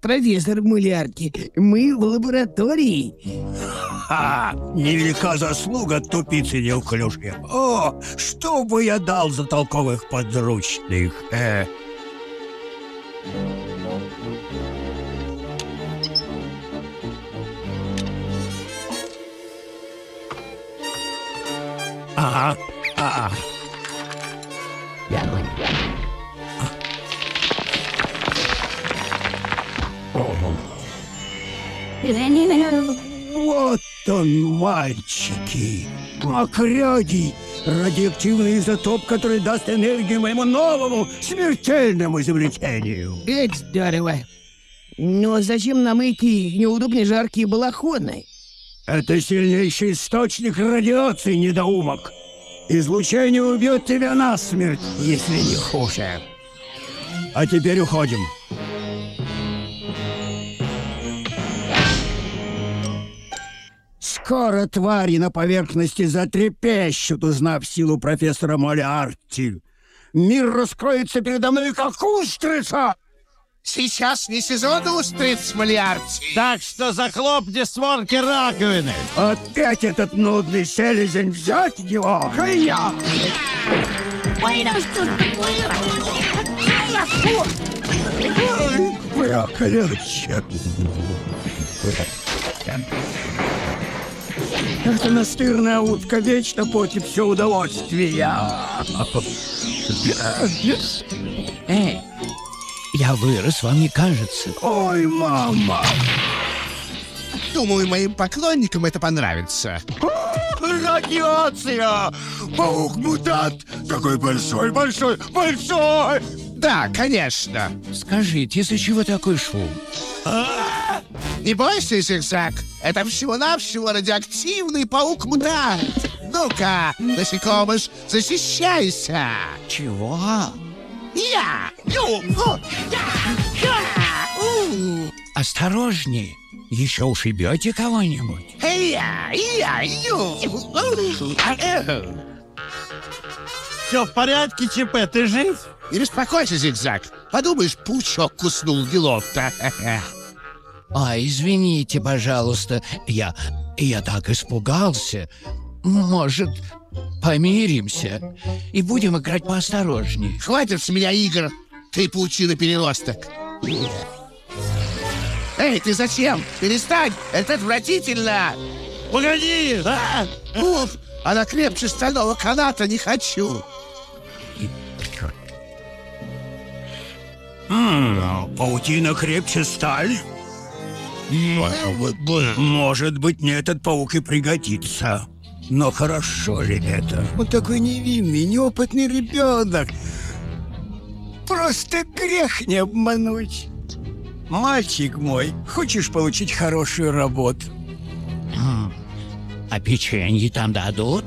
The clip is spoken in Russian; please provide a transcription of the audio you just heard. Профессор Мулярки, мы в лаборатории. Ха! Невелика заслуга тупицы неуклюжки. О, что бы я дал за толковых подручных. Вот он, мальчики, мокрёдий, радиоактивный изотоп, который даст энергию моему новому смертельному изобретению. Ведь здорово. Но зачем нам эти неудобные жаркие балахоны? Это сильнейший источник радиации, недоумок. Излучение убьет тебя насмерть, если не хуже. А теперь уходим. Скоро твари на поверхности затрепещут, узнав силу профессора Мулярки. Мир раскроется передо мной, как устрица! Сейчас не сезон устриц, Мулярки. Так что захлопни створки раковины. Опять этот нудный селезень, взять его! Хай-я! Проклятье! Эта настырная утка вечно потит все удовольствие. Эй, я вырос, вам не кажется? Ой, мама! Думаю, моим поклонникам это понравится. Радиация! Паук-мутант! Такой большой, большой, большой! Да, конечно. Скажите, из-за чего такой шум? Не бойся, Зигзаг, это всего-навсего радиоактивный паук-мутант. Ну-ка, насекомыш, защищайся. Чего? Я! Осторожней, еще ушибете кого-нибудь. Все в порядке, ЧП, ты жив? Не беспокойся, Зигзаг. Подумаешь, паучок куснул делов-то. А, извините, пожалуйста, я так испугался. Может, помиримся и будем играть поосторожнее? Хватит с меня игр, ты паучина переросток. Эй, ты зачем? Перестань, это отвратительно. Погоди! Уф, она крепче стального каната, не хочу. Паутина крепче сталь? Может быть, мне этот паук и пригодится. Но хорошо ли это? Он такой невинный, неопытный ребенок. Просто грех не обмануть. Мальчик мой, хочешь получить хорошую работу? А печенье там дадут?